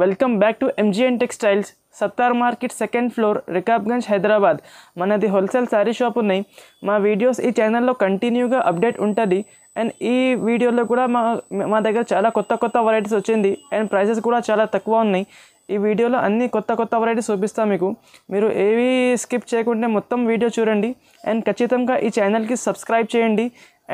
Welcome back to MGN textiles Sattar market second floor Rikabganj Hyderabad మనది wholesale sorry shop ఉన్నాయి మా videos ఈ ఛానల్లో కంటిన్యూగా అప్డేట్ ఉంటుంది అండ్ ఈ వీడియోలో కూడా మా దగ్గర చాలా కొత్త వెరైటీస్ వచ్చింది అండ్ ప్రైసెస్ కూడా చాలా తక్కువ ఉన్నాయి ఈ వీడియోలో అన్ని కొత్త వెరైటీస్ చూపిస్తా మీకు మీరు ఏవి స్కిప్ చేయకుండా మొత్తం వీడియో చూడండి అండ్ ఖచ్చితంగా ఈ ఛానల్కి సబ్స్క్రైబ్ చేయండి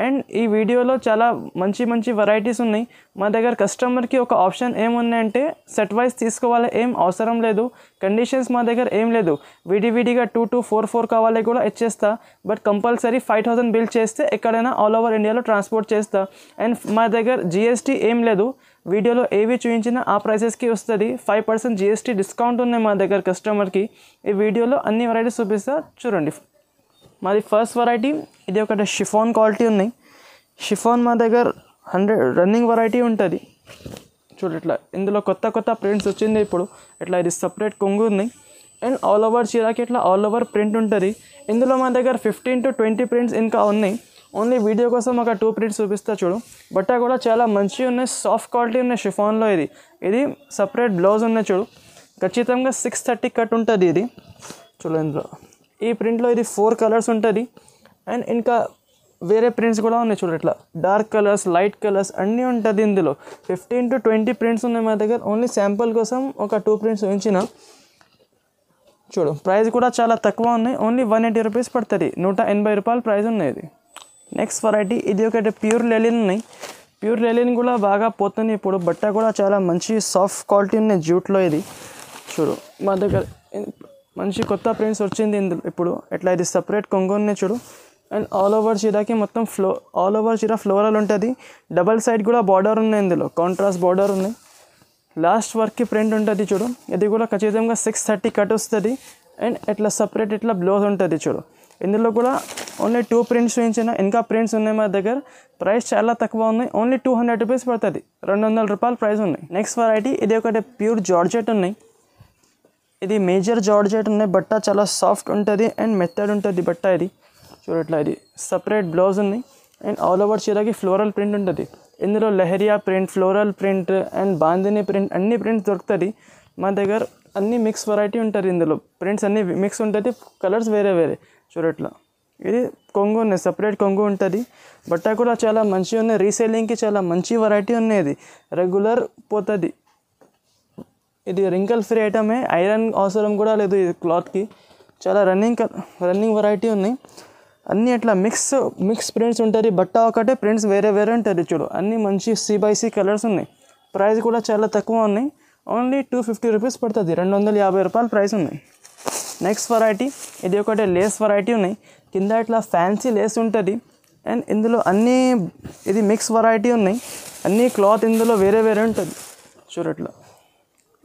అండ్ ఈ వీడియోలో చాలా మంచి వెరైటీస్ ఉన్నాయి మా దగ్గర కస్టమర్కి ఒక ఆప్షన్ ఏముందంటే సెట్ వైస్ తీసుకోవాలి ఏం అవసరం లేదు కండిషన్స్ మా దగ్గర ఏం లేదు విడివిడిగా 2244 కావాలి కూడా ఇచ్చేస్తా బట్ కంపల్సరీ 5000 బిల్ చేస్తే ఎక్కడైనా ఆల్ ఓవర్ ఇండియాలో ట్రాన్స్పోర్ట్ చేస్తా అండ్ మా దగ్గర GST ఏం లేదు వీడియోలో ఏవి చూపించినా ఆ ప్రైసెస్కి వస్తుంది 5% GST డిస్కౌంట్ ఉన్నాయి మా దగ్గర కస్టమర్కి ఈ వీడియోలో అన్ని వెరైటీస్ చూపిస్తా చూడండి मारी फर्स्ट वैरायटी इधर शिफॉन क्वालिटी उन्नाई शिफॉन मा दर 100 रनिंग वैरायटी उंटदी चूड इट्ला इंदुलो కొత్త प्रिंट्स वच्चिंदि इप्पुडु इट्ला इदि सेपरेट कोंगु उन्नाई अंड ऑल ओवर चीराकी इट्ला ऑल ओवर प्रिंट उंटदी इंदुलो मा दर 15 to 20 प्रिंट्स इंका उन्नाई ओन्ली वीडियो कोसम ओक 2 प्रिंट्स चूपिस्ता चूडु बट्टा कूडा चाला मंचिगा उन्नाई साफ्ट क्वालिटी उन्नाई शिफॉन लो इदि इदि सेपरेट ब्लाउज उन्नाई चूडु खच्चितंगा 630 कट उंटदी इदि चूडु इंदुलो यह प्रिंट इधर 4 कलर्स उंटदी एंड इनका वेरे प्रिंट्स कूडा उन्नाई चूडंडी इट्ला डार्क कलर्स लाइट कलर्स अन्नी उंटदी इंदुलो 15 to 20 प्रिंट्स उन्नाई मा दग्गर ओन्ली सैंपल कोसम ओक 2 प्रिंट्स उंचिना चूडु प्राइस कूडा चाला तक्कुव उन्नाई ओन्ली 180 रूपीस पड़ुतदी 180 रूपायलु प्राइस उन्नाई। नेक्स्ट वैरायटी इदि ओकटे प्यूर लेलिन उन्नाई प्यूर लेलिन कूडा बागा पोतुंदी इप्पुडु बट्ट कूडा चाला मंची साफ्ट क्वालिटी उन्नाई जूट लो इदि चूडु मा दग्गर మంచి కొత్త ప్రింట్స్ వచ్చింది ఇప్పుడు ఎట్లా ఇది సెపరేట్ కొంగునే చూడు అండ్ ఆల్ ఓవర్ చీరకి మొత్తం ఆల్ ఓవర్ చీర ఫ్లోరల్ ఉంటది డబుల్ సైడ్ కూడా బార్డర్ ఉంది ఇందులో కాంట్రాస్ట్ బార్డర్ ఉంది లాస్ట్ వర్క్ కి ప్రింట్ ఉంటది చూడు ఇది కూడా ఖచ్చితంగా 630 కట్ వస్తది అండ్ ఎట్లా సెపరేట్ ఇట్లా బ్లౌజ్ ఉంటది చూడు ఇందులో కూడా ఓన్లీ 2 ప్రింట్స్ వేయించిన ఇంకా ప్రింట్స్ ఉన్నాయి మా దగ్గర ప్రైస్ చాలా తక్కువ ఉంది ఓన్లీ 200 రూపాయస్ పడతది 200 రూపాయల ప్రైస్ ఉంది। నెక్స్ట్ వెరైటీ ఇది ఒకటి ప్యూర్ జార్జెట్ ఉన్నాయి ఇది మేజర్ జార్జెట్ ఉన్నాయి బట్ట చాలా సాఫ్ట్ ఉంటది అండ్ మెథడ్ ఉంటది బట్ట ఇది చూడు ఇట్లా ఇది సెపరేట్ బ్లౌజ్ ఉంది అండ్ ఆల్ ఓవర్ చీరకి ఫ్లోరల్ ప్రింట్ ఉంటది ఇందులో leheriya print floral print and bandhani print అన్ని ప్రింట్స్ దొరుకుతది మా దగ్గర అన్ని మిక్స్ వెరైటీ ఉంటది ఇందులో ప్రింట్స్ అన్ని మిక్స్ ఉంటది కలర్స్ వేరే వేరే చూడు ఇట్లా ఇది కొంగు ఉంది సెపరేట్ కొంగు ఉంటది బట్ట కూడా చాలా మంచి ఉంది రీసేలింగ్ కి చాలా మంచి వెరైటీ ఉంది ఇది రెగ్యులర్ పోతది ఇది రింకల్ ఫ్రీ ఐటమ్ ఐరన్ అవసరం కూడా లేదు ఈ క్లాత్ కి చాలా రన్నింగ్ వెరైటీ ఉంది అన్ని అట్లా మిక్స్ ప్రింట్స్ ఉంటది బట్ట ఒకటే ప్రింట్స్ వేరే వేరే ఉంటది చూడు అన్ని మంచి CYC కలర్స్ ఉన్నాయి ప్రైస్ కూడా చాలా తక్కువ ఉంది ఓన్లీ 250 రూపాయస్ పడతది 250 రూపాయల ప్రైస్ ఉంది। నెక్స్ట్ వెరైటీ ఇది ఒకటే లేస్ వెరైటీ ఉంది కింద అట్లా ఫ్యాన్సీ లేస్ ఉంటది అండ్ ఇందులో అన్ని ఇది మిక్స్ వెరైటీ ఉన్నాయి అన్ని క్లాత్ ఇందులో వేరే వేరే ఉంటది చూడు అట్లా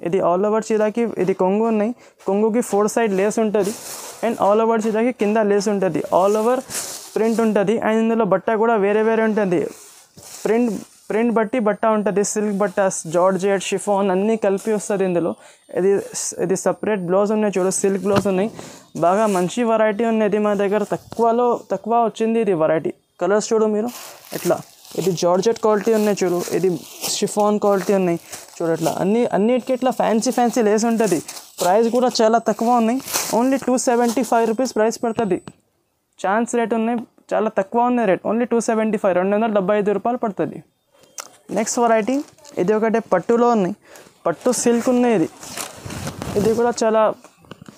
ఇది ఆల్ ఓవర్ చీరకి ఇది కొంగు ఉన్నాయి కొంగుకి 4 సైడ్ లేస్ ఉంటది అండ్ ఆల్ ఓవర్ చీరకి కింద లేస్ ఉంటది ఆల్ ఓవర్ ప్రింట్ ఉంటది అండ్ ఇందులో బట్ట కూడా వేరే వేరే ఉంటది ప్రింట్ బట్టి బట్ట ఉంటది సిల్క్ బట్ట జార్జెట్ షిఫాన్ అన్ని కలిపి వస్తది ఇందులో ఇది సెపరేట్ బ్లౌజ్ ఉన్నాయి చూడు సిల్క్ బ్లౌజ్ ఉన్నాయి బాగా మంచి వెరైటీ ఉన్నది మా దగ్గర తక్కువ వచ్చింది ఇది వెరైటీ కలర్స్ చూడు మీరు ఇట్లా ఇది జార్జెట్ క్వాలిటీ ఉన్నాయి చూడు ఇది షిఫాన్ క్వాలిటీ ఉన్నాయి చూడు అట్లా అన్నిటికి ఇట్లా ఫ్యాన్సీ లేస్ ఉంటది ప్రైస్ కూడా చాలా తక్కువ ఉన్నాయి ఓన్లీ 275 రూపాయస్ ప్రైస్ పడతది ఛాన్స్ రేట్ ఉన్నాయి చాలా తక్కువ ఉన్నాయి రేట్ ఓన్లీ 275 275 రూపాయలు పడతది। నెక్స్ట్ వెరైటీ ఇది ఒకటే పట్టులో ఉన్నాయి పట్టు సిల్క్ ఉన్నాయి ఇది కూడా చాలా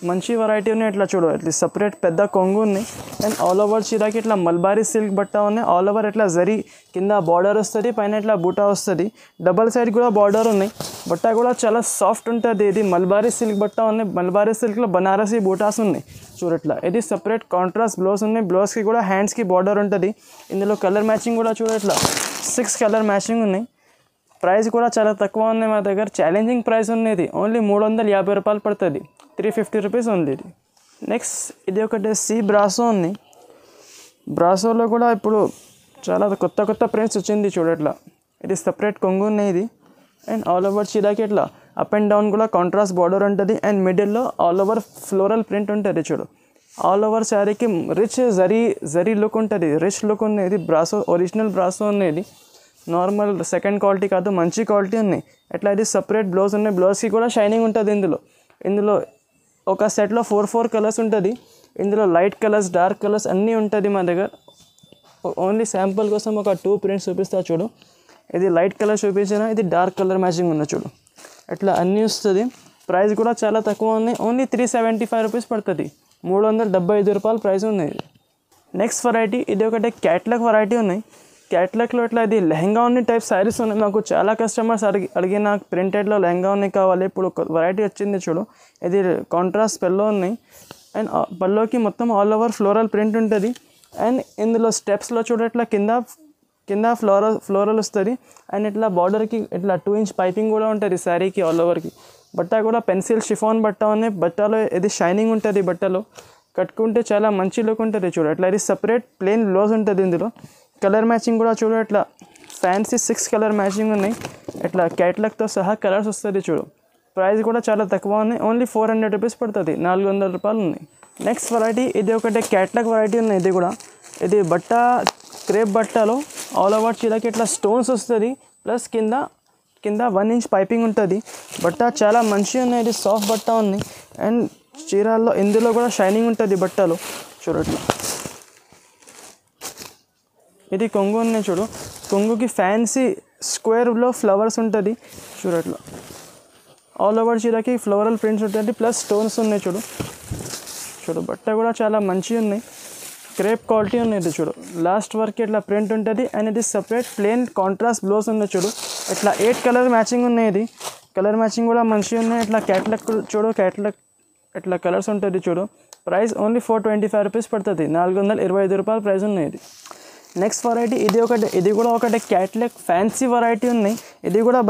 మంచి వెరైటీ ఉన్నాయి ఇట్లా చూడు ఇట్లా సెపరేట్ పెద్ద కొంగు ఉన్నాయి అండ్ ఆల్ ఓవర్ చీరకి ఇట్లా మల్బారీ సిల్క్ బట్టా ఉన్నాయి ఆల్ ఓవర్ ఇట్లా జరీ కింద బార్డర్ వస్తది పైన ఇట్లా బూటా వస్తది డబుల్ సైడ్ కూడా బార్డర్ ఉన్నాయి బట్టా కూడా చాలా సాఫ్ట్ ఉంటది ఇది మల్బారీ సిల్క్ బట్టా ఉన్నాయి మల్బారీ సిల్క్ లో బనారసి బూటాస్ ఉన్నాయి చూడు ఇట్లా ఇది సెపరేట్ కాంట్రాస్ట్ బ్లౌజ్ ఉన్నాయి బ్లౌజ్ కి కూడా హ్యాండ్స్ కి బార్డర్ ఉంటది ఇందులో కలర్ మ్యాచింగ్ కూడా చూడు ఇట్లా 6 కలర్ మ్యాచింగ్ ఉన్నాయి ప్రైస్ కూడా చాలా తక్కువ ఉన్నాయి మా దగ్గర ఛాలెంజింగ్ ప్రైస్ ఉన్నది ఓన్లీ 350 రూపాయలు పడతది 350 రూపీస్ ఓన్లీ। నెక్స్ట్ ఇది ఒకటి సి బ్రాసో ఉంది బ్రాసోలో కూడా ఇప్పుడు చాలా కొత్త ప్రింట్స్ వచ్చింది చూడట్లా ఇది సెపరేట్ కొంగు ఉన్నాయి ఇది అండ్ ఆల్ ఓవర్ చీరకి ఇట్లా అప్ అండ్ డౌన్ కూడా కాంట్రాస్ట్ బార్డర్ ఉంటుంది అండ్ మిడిల్లో ఆల్ ఓవర్ ఫ్లోరల్ ప్రింట్ ఉంటుంది చూడు ఆల్ ఓవర్ శారీకి రిచ్ జరీ లుక్ ఉంటుంది రిచ్ లుక్ ఉన్నది బ్రాసో ఒరిజినల్ బ్రాసో ఉన్నది నార్మల్ సెకండ్ క్వాలిటీ కాదు మంచి క్వాలిటీ ఉన్నాయి అట్లా ఇది సెపరేట్ బ్లౌజ్ ఉన్నాయి బ్లౌజ్ కి కూడా షైనింగ్ ఉంటది ఇందులో ఒక సెట్ లో 4 కలర్స్ ఉంటది ఇందులో లైట్ కలర్స్ డార్క్ కలర్స్ అన్నీ ఉంటది మన దగ్గర ఓన్లీ శాంపిల్ కోసం ఒక 2 ప్రింట్స్ చూపిస్తా చూడు ఇది లైట్ కలర్ చూపించినా ఇది డార్క్ కలర్ మ్యాచింగ్ ఉన్న చూడు అట్లా అన్నీ వస్తది ప్రైస్ కూడా చాలా తక్కువ ఉంది ఓన్లీ 375 రూపాయస్ పడుతది 375 రూపాయల ప్రైస్ ఉంది నెక్స్ట్ variety ఇది ఒకటే కేటలాగ్ variety ఉన్నాయి కేటలాగ్ లో అట్లా ఇది లెహంగా ఓన్ని టైప్ సారీస్ ఉన్నాయి నాకు చాలా కస్టమర్స్ అడిగే నాకు ప్రింటెడ్ లో లెహంగా ఓన్ని కావాలి ఇప్పుడు ఒక variety వచ్చింది చూడు ఇది కాంట్రాస్ట్ పల్లో ఉన్నాయి అండ్ పల్లోకి మొత్తం ఆల్ ఓవర్ ఫ్లోరల్ ప్రింట్ ఉంటది అండ్ ఇందులో స్టెప్స్ లో చూడు అట్లా కింద ఫ్లోరల్ వస్తది అండ్ ఇట్లా బోర్డర్ కి ఇట్లా 2 ఇంచ్ పైపింగ్ కూడా ఉంటది సారీకి ఆల్ ఓవర్ కి బట్టా కూడా పెన్సిల్ షిఫాన్ బట్టా ఉన్నాయి బట్టాలో ఇది షైనింగ్ ఉంటది బట్టలో కట్టుకుంటే చాలా మంచి లుక్ ఉంటది చూడు అట్లా ఇది సెపరేట్ ప్లేన్ బ్లౌజ్ ఉంటది ఇందులో కలర్ మ్యాచింగ్ కూడా చూడు అట్లా ఫ్యాన్సీ 6 కలర్ మ్యాచింగ్ ఉన్నాయి అట్లా కేటలాగ్ తో సహా కలర్స్ వస్తది చూడు ప్రైస్ కూడా చాలా తక్కువ ఉన్నాయి ఓన్లీ 400 రూపాయస్ పడుతది 400 రూపాయలు ఉన్నాయి నెక్స్ట్ variety ఇది ఒకటే కేటలాగ్ variety ఉంది ఇది కూడా ఇది బట్టా క్రేప్ బట్టాలో ఆల్ ఓవర్ చీరకి ఇట్లా స్టోన్స్ వస్తది ప్లస్ కింద 1 ఇంచ్ పైపింగ్ ఉంటది బట్టా చాలా మంచి ఉన్నాయి ఇది సాఫ్ట్ బట్టా ఉంది అండ్ చీరల్లో ఇందులో కూడా షైనింగ్ ఉంటది బట్టలో చూడండి ఇది కొంగు ఉన్నాయి చూడు కొంగుకి ఫ్యాన్సీ స్క్వేర్ లో ఫ్లవర్స్ ఉంటది చూడండి ఆల్ ఓవర్ చీరకి ఫ్లోరల్ ప్రింట్స్ ఉంటది ప్లస్ స్టోన్స్ ఉన్నాయి చూడు చూడు బట్ట కూడా చాలా మంచి ఉన్నాయి క్రేప్ క్వాలిటీ ఉన్నాయి ఇది చూడు లాస్ట్ వర్క్ ఇట్లా ప్రింట్ ఉంటది అండ్ ఇది సెపరేట్ ప్లేన్ కాంట్రాస్ట్ బ్లౌజ్ ఉన్నాయి చూడు ఇట్లా 8 కలర్ మ్యాచింగ్ ఉన్నాయి ఇది కలర్ మ్యాచింగ్ కూడా మంచి ఉన్నాయి ఇట్లా కేటలాగ్ చూడు కేటలాగ్ ఇట్లా కలర్స్ ఉంటది చూడు ప్రైస్ ఓన్లీ 425 రూపాయస్ పడుతది 425 రూపాయల ప్రైస్ ఉన్నాయి ఇది నెక్స్ట్ variety ఇది కూడా ఒకటే కేటలాగ్ ఫ్యాన్సీ variety ఉన్నాయి ఇది కూడా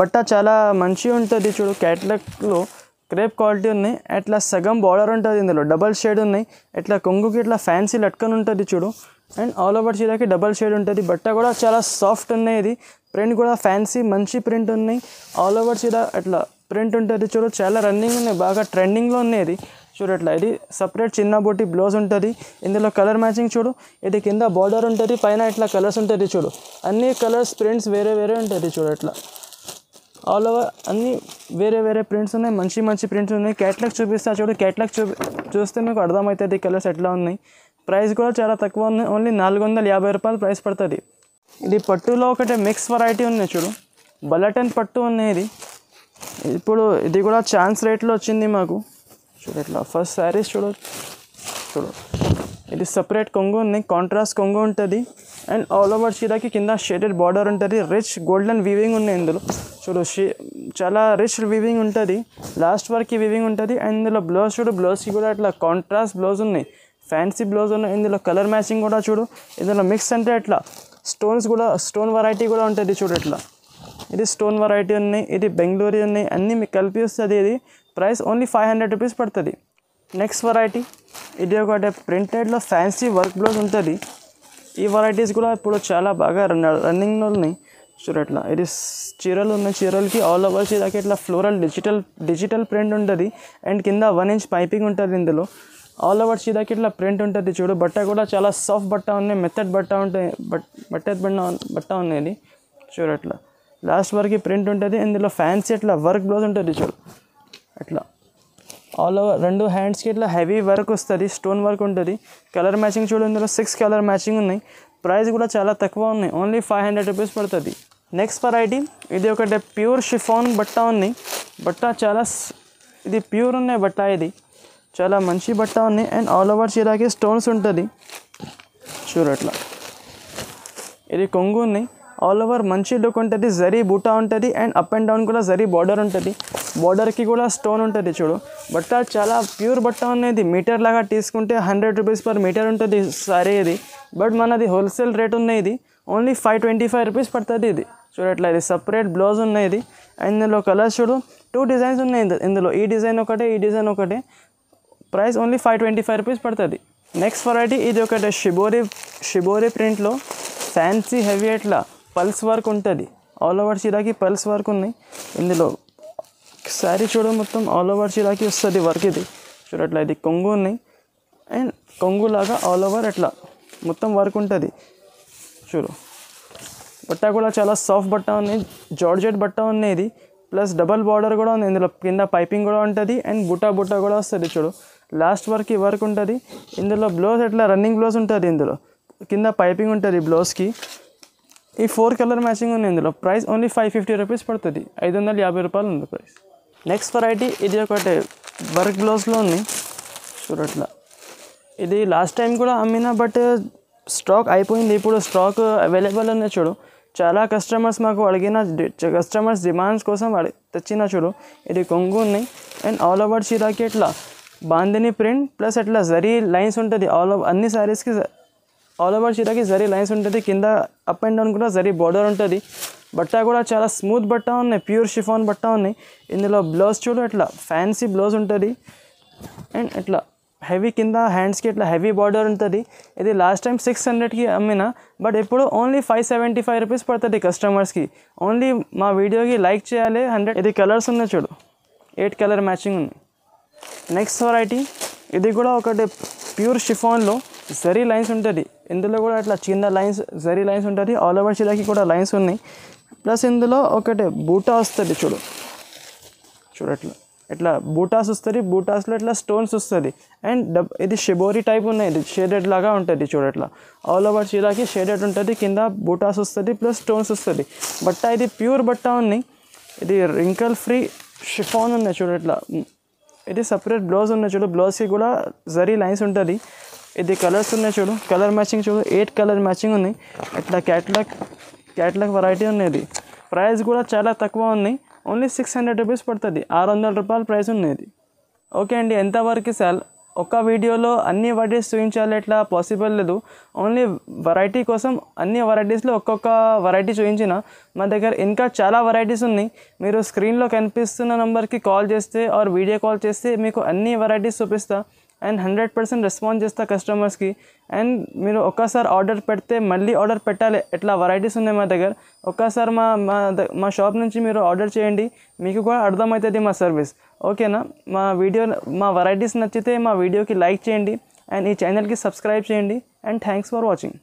బట్టా చాలా మంచి ఉంటది చూడు కేటలాగ్ లో క్రేప్ క్వాలిటీ ఉన్నాయి అట్లా సగం బోర్డర్ ఉంటది ఇందులో డబుల్ షేడ్ ఉన్నాయి ఇట్లా కొంగుకి ఇట్లా ఫ్యాన్సీ లట్కన్ ఉంటది చూడు అండ్ ఆల్ ఓవర్ చీరకి డబుల్ షేడ్ ఉంటది బట్ట కూడా చాలా సాఫ్ట్ ఉన్నాయి ఇది ప్రింట్ కూడా ఫ్యాన్సీ మంచి ప్రింట్ ఉన్నాయి ఆల్ ఓవర్ చీర అట్లా ప్రింట్ ఉంటది చూడు చాలా రన్నింగ్ ఉన్నాయి బాగా ట్రెండింగ్ లో ఉన్నాయి ఇది చూడు అట్లా ఇది సెపరేట్ చిన్న బోటి బ్లౌజ్ ఉంటది ఇందులో కలర్ మ్యాచింగ్ చూడు ఇది కింద బోర్డర్ ఉంటది పైన ఇట్లా కలర్స్ ఉంటది చూడు అన్ని కలర్స్ ప్రింట్స్ వేరే వేరే ఉంటది చూడు అట్లా ఆల్ ఓవర్ అన్ని వేరే వేరే ప్రింట్స్ ఉన్నాయి మంచి మంచి ప్రింట్స్ ఉన్నాయి కేటలాగ్ చూపిస్తా చూడు కేటలాగ్ చూస్తే మీకు అర్థమవుతుంది కలర్స్ ఎట్లా ఉన్నాయి ప్రైస్ కూడా చాలా తక్కువ ఉన్నాయి ఓన్లీ 450 రూపాయలు ప్రైస్ పడుతుంది ఇది పట్టులో ఒకటే మిక్స్ variety ఉన్నాయి చూడు బలటన్ పట్టు ఉన్నాయి ఇప్పుడు ఇది కూడా ఛాన్స్ రేట్లో వచ్చింది మాకు చూడు ఇట్లా ఫస్ట్ సారీస్ చూడు చూడు ఇది సెపరేట్ కొంగు ఉన్నాయి కాంట్రాస్ట్ కొంగు ఉంటుంది అండ్ ఆల్ ఓవర్ చీరకి కింద షేడెడ్ బార్డర్ ఉంటుంది రిచ్ గోల్డెన్ వీవింగ్ ఉన్నాయి ఇందులో చూడు చాలా రిచ్ వీవింగ్ ఉంటుంది లాస్ట్ వరకు వీవింగ్ ఉంటుంది అండ్ ఇందులో బ్లౌజ్ చూడు బ్లౌజ్కి కూడా ఇట్లా కాంట్రాస్ట్ బ్లౌజ్ ఉన్నాయి ఫ్యాన్సీ బ్లౌజ్ ఉన్నాయి ఇందులో కలర్ మ్యాచింగ్ కూడా చూడు ఇందులో మిక్స్ అంటే ఇట్లా స్టోన్ variety కూడా ఉంటుంది చూడు ఇట్లా ఇది స్టోన్ variety ఉన్నాయి ఇది బెంగళూరు ఉన్నాయి అన్ని మీకు కలిపి వస్తుంది ఇది ప్రైస్ ఓన్లీ 500 రూపాయస్ పడుతుంది నెక్స్ట్ variety ఇది ఒకటే ప్రింటెడ్లో ఫ్యాన్సీ వర్క్ బ్లౌజ్ ఉంటుంది ఈ varieties కూడా ఇప్పుడు చాలా బాగా రన్నింగ్లో ఉన్నాయి చూడు అట్లా ఇది చీరలు ఉన్నాయి చీరలకి ఆల్ ఓవర్ చీరకి ఇట్లా ఫ్లోరల్ డిజిటల్ ప్రింట్ ఉంటుంది అండ్ కింద 1 ఇంచ్ పైపింగ్ ఉంటుంది ఇందులో ఆల్ ఓవర్ చీరకి ఇట్లా ప్రింట్ ఉంటుంది చూడు బట్ట కూడా చాలా సాఫ్ట్ బట్ట ఉన్నాయి మెత్తడ్ బట్ట ఉంటాయి బట్ట ఉన్నాయి చూడు అట్లా లాస్ట్ వరకు ప్రింట్ ఉంటుంది ఇందులో ఫ్యాన్సీ ఇట్లా వర్క్ బ్లౌజ్ ఉంటుంది చూడు అట్లా ఆల్ ఓవర్ 2 హ్యాండ్స్కి ఇట్లా హెవీ వర్క్ వస్తుంది స్టోన్ వర్క్ ఉంటుంది కలర్ మ్యాచింగ్ చూడు ఇందులో 6 కలర్ మ్యాచింగ్ ఉన్నాయి ప్రైస్ కూడా చాలా తక్కువ ఉన్నాయి ఓన్లీ 500 రూపాయస్ పడుతుంది నెక్స్ట్ variety ఇది ఒకటే ప్యూర్ షిఫాన్ బట్ట ఉన్నాయి బట్ట చాలా ఇది ప్యూర్ ఉన్నాయి బట్ట ఇది చాలా మంచి బట్ట ఉన్నాయి అండ్ ఆల్ ఓవర్ చీరకి స్టోన్స్ ఉంటుంది చూడు అట్లా ఇది కొంగు ఉన్నాయి ఆల్ ఓవర్ మంచి లుక్ ఉంటుంది జరీ బూటా ఉంటుంది అండ్ అప్ అండ్ డౌన్ కూడా జరీ బార్డర్ ఉంటుంది బార్డర్కి కూడా స్టోన్ ఉంటుంది చూడు బట్ట చాలా ప్యూర్ బట్ట ఉన్నది మీటర్ లాగా తీసుకుంటే 100 రూపీస్ పర్ మీటర్ ఉంటుంది సారీ ఇది బట్ మనది హోల్సేల్ రేట్ ఉన్నాయి ఇది ఓన్లీ 525 రూపీస్ పడుతుంది ఇది చూడు అట్లా ఇది సెపరేట్ బ్లౌజ్ ఉన్నాయి ఇది అండ్ ఇందులో కలర్స్ చూడు 2 డిజైన్స్ ఉన్నాయి ఇందులో ఈ డిజైన్ ఒకటే ప్రైస్ ఓన్లీ 525 రూపీస్ పడుతుంది నెక్స్ట్ variety ఇది ఒకటే షిబోరి ప్రింట్లో ఫ్యాన్సీ హెవీ అట్లా పల్స్ వర్క్ ఉంటుంది ఆల్ ఓవర్ చీరకి పల్స్ వర్క్ ఉన్నాయి ఇందులో సారీ చూడు మొత్తం ఆల్ ఓవర్ చీరకి వస్తుంది వర్క్ ఇది చూడు అట్లా ఇది కొంగు ఉన్నాయి అండ్ కొంగులాగా ఆల్ ఓవర్ అట్లా మొత్తం వర్క్ ఉంటుంది చూడు బట్ట కూడా చాలా సాఫ్ట్ బట్ట ఉంది, జార్జెట్ బట్ట ఉంది ఇది. ప్లస్ డబుల్ బార్డర్ కూడా ఉంది, ఇందులో కింద పైపింగ్ కూడా ఉంటుంది అండ్ బుట్ట బుట్ట కూడా వస్తుంది చూడు. లాస్ట్ వరకు ఈ వర్క్ ఉంటుంది, ఇందులో బ్లౌజ్ అట్లా రన్నింగ్ బ్లౌజ్ ఉంటుంది, ఇందులో కింద పైపింగ్ ఉంటుంది బ్లౌజ్కి. ఈ ఫోర్ కలర్ మ్యాచింగ్ ఉంది ఇందులో. ప్రైస్ ఓన్లీ 550 రూపీస్ పడుతుంది, 550 రూపాయలు ఉంది ప్రైస్. నెక్స్ట్ వెరైటీ ఇది ఒకటి వర్క్ బ్లౌజ్లో ఉంది చూడట్లా. ఇది లాస్ట్ టైం కూడా అమ్మినా బట్ స్టాక్ అయిపోయింది, ఇప్పుడు స్టాక్ అవైలబుల్ ఉంది చూడు. చాలా కస్టమర్స్ మాకు అడిగిన కస్టమర్స్ డిమాండ్స్ కోసం తెచ్చిన చూడు. ఇది కొంగు ఉన్నాయి అండ్ ఆల్ ఓవర్ చీరాకి ఇట్లా బాందిని ప్రింట్ ప్లస్ అట్లా జరీ లైన్స్ ఉంటుంది. అన్ని శారీస్కి ఆల్ ఓవర్ చీరాకి జరీ లైన్స్ ఉంటుంది, కింద అప్ అండ్ డౌన్ కూడా జరీ బార్డర్ ఉంటుంది. బట్ట కూడా చాలా స్మూత్ బట్ట ఉన్నాయి, ప్యూర్ షిఫాన్ బట్ట ఉన్నాయి. ఇందులో బ్లౌజ్ చూడు అట్లా ఫ్యాన్సీ బ్లౌజ్ ఉంటుంది అండ్ అట్లా హెవీ కింద హ్యాండ్స్కి ఇట్లా హెవీ బార్డర్ ఉంటుంది. ఇది లాస్ట్ టైం 600కి అమ్మినా బట్ ఇప్పుడు ఓన్లీ 575 రూపీస్ పడుతుంది కస్టమర్స్కి. ఓన్లీ మా వీడియోకి లైక్ చేయాలి 100. ఇది కలర్స్ ఉన్నాయి చూడు, 8 కలర్ మ్యాచింగ్ ఉంది. నెక్స్ట్ వెరైటీ ఇది కూడా ఒకటి ప్యూర్ షిఫాన్లో జరీ లైన్స్ ఉంటుంది, ఇందులో కూడా అట్లా చిన్న లైన్స్ జరీ లైన్స్ ఉంటుంది. ఆల్ ఓవర్ చీరకి కూడా లైన్స్ ఉన్నాయి. ప్లస్ ఇందులో ఒకటి బూటా వస్తుంది చూడు, చూడట్లా ఇట్లా బూటాస్ వస్తుంది, బూటాస్లో ఇట్లా స్టోన్స్ వస్తుంది. అండ్ ఇది షిబోరీ టైప్ ఉన్నాయి, ఇది షేడెడ్ లాగా ఉంటుంది చూడట్లా. ఆల్ ఓవర్ చీరకి షేడెడ్ ఉంటుంది, కింద బూటాస్ వస్తుంది ప్లస్ స్టోన్స్ వస్తుంది. బట్ట ఇది ప్యూర్ బట్ట ఉన్నాయి, ఇది రింకల్ ఫ్రీ షిఫాన్ ఉన్నాయి చూడట్లా. ఇది సపరేట్ బ్లౌజ్ ఉన్నాయి చూడు, బ్లౌజ్కి కూడా జరీ లైన్స్ ఉంటుంది. ఇది కలర్స్ ఉన్నాయి చూడు, కలర్ మ్యాచింగ్ చూడు, 8 కలర్ మ్యాచింగ్ ఉన్నాయి. అట్లా క్యాట్లాగ్ వెరైటీ ఉన్నాయి. ఇది ప్రైస్ కూడా చాలా తక్కువ ఉన్నాయి, ఓన్లీ 600 రూపీస్ పడుతుంది, 600 రూపాయల ప్రైస్ ఉన్నది. ఓకే అండి, ఎంతవరకు సెల్ ఒక్క వీడియోలో అన్ని వెరైటీస్ చూపించాలి ఎట్లా పాసిబుల్ లేదు. ఓన్లీ వెరైటీ కోసం అన్ని వెరైటీస్లో ఒక్కొక్క వెరైటీ చూపించిన. మా దగ్గర ఇంకా చాలా వెరైటీస్ ఉన్నాయి, మీరు స్క్రీన్లో కనిపిస్తున్న నెంబర్కి కాల్ చేస్తే ఆర్ వీడియో కాల్ చేస్తే మీకు అన్ని వెరైటీస్ చూపిస్తా అండ్ 100% రెస్పాన్స్ చేస్తా కస్టమర్స్కి. అండ్ మీరు ఒక్కసారి ఆర్డర్ పెడితే మళ్ళీ ఆర్డర్ పెట్టాలి, ఎట్లా వెరైటీస్ ఉన్నాయి మా దగ్గర. ఒక్కసారి మా షాప్ నుంచి మీరు ఆర్డర్ చేయండి, మీకు కూడా అర్థమవుతుంది మా సర్వీస్. ఓకేనా, మా వెరైటీస్ నచ్చితే మా వీడియోకి లైక్ చేయండి అండ్ ఈ ఛానల్కి సబ్స్క్రైబ్ చేయండి అండ్ థ్యాంక్స్ ఫర్ వాచింగ్.